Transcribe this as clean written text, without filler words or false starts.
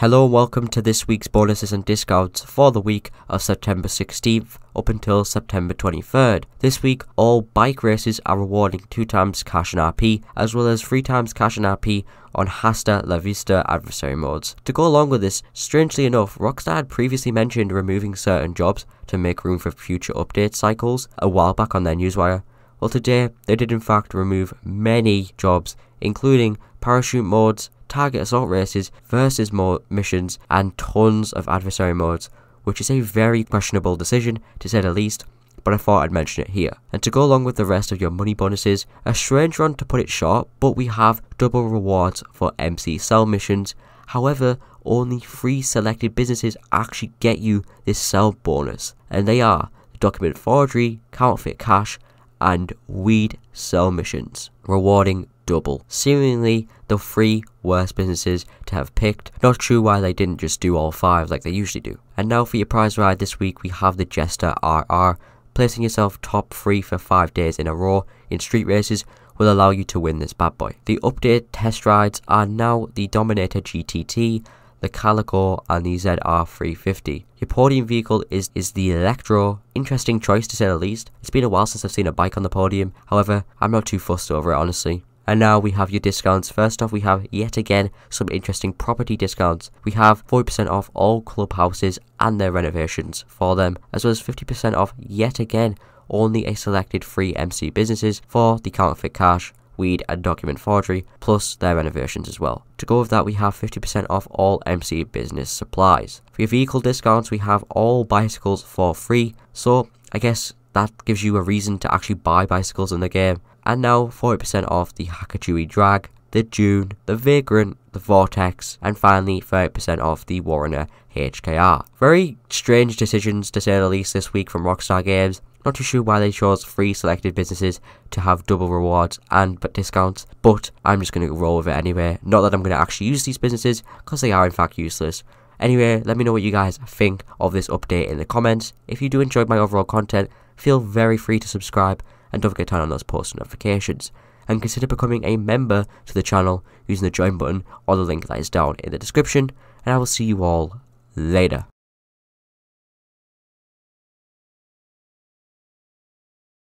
Hello and welcome to this week's bonuses and discounts for the week of September 16th up until September 23rd. This week, all bike races are rewarding 2x cash and RP, as well as 3x cash and RP on Hasta La Vista adversary modes. To go along with this, strangely enough, Rockstar had previously mentioned removing certain jobs to make room for future update cycles a while back on their newswire. Well, today, they did in fact remove many jobs, including parachute modes, target assault races, versus more missions, and tons of adversary modes, which is a very questionable decision to say the least, but I thought I'd mention it here. And to go along with the rest of your money bonuses, a strange run to put it short, but we have double rewards for MC cell missions. However, only 3 selected businesses actually get you this cell bonus, and they are document forgery, counterfeit cash, and weed cell missions, rewarding double. Seemingly the 3 worst businesses to have picked. Not sure why they didn't just do all 5 like they usually do. And now for your prize ride this week, we have the Jester RR. Placing yourself top 3 for 5 days in a row in street races will allow you to win this bad boy. The update test rides are now the Dominator GTT, the Calico, and the ZR350. Your podium vehicle is the Electro. Interesting choice to say the least. It's been a while since I've seen a bike on the podium, however, I'm not too fussed over it honestly. And now we have your discounts. First off, we have yet again some interesting property discounts. We have 40% off all clubhouses and their renovations for them, as well as 50% off yet again only a selected 3 MC businesses for the counterfeit cash, weed, and document forgery, plus their renovations as well. To go with that, we have 50% off all MC business supplies. For your vehicle discounts, we have all bicycles for free, so I guess that gives you a reason to actually buy bicycles in the game. And now 40% off the Hakachui Drag, the Dune, the Vagrant, the Vortex, and finally 30% off the Warriner HKR. Very strange decisions to say the least this week from Rockstar Games. Not too sure why they chose 3 selected businesses to have double rewards and discounts, but I'm just going to roll with it anyway. Not that I'm going to actually use these businesses, because they are in fact useless. Anyway, let me know what you guys think of this update in the comments. If you do enjoy my overall content, feel very free to subscribe, and don't forget to turn on those post notifications, and consider becoming a member to the channel using the join button or the link that is down in the description, and I will see you all later.